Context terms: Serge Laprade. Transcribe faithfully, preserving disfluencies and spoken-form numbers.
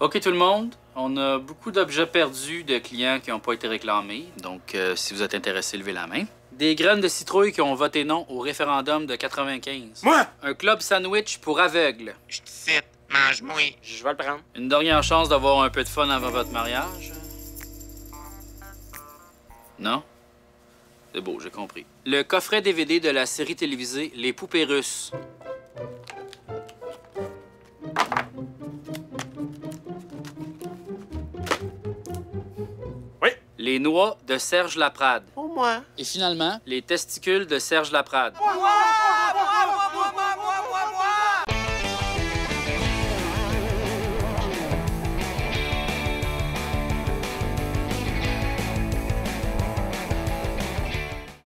Ok tout le monde, on a beaucoup d'objets perdus de clients qui n'ont pas été réclamés, donc euh, si vous êtes intéressé, levez la main. Des graines de citrouille qui ont voté non au référendum de quatre-vingt-quinze. Moi? Un club sandwich pour aveugles. Je te cite, mange-moi. Je vais le prendre. Une dernière chance d'avoir un peu de fun avant votre mariage. Non? C'est beau, j'ai compris. Le coffret D V D de la série télévisée Les Poupées Russes. Les noix de Serge Laprade. Pour moi. Et finalement, les testicules de Serge Laprade. Pour moi!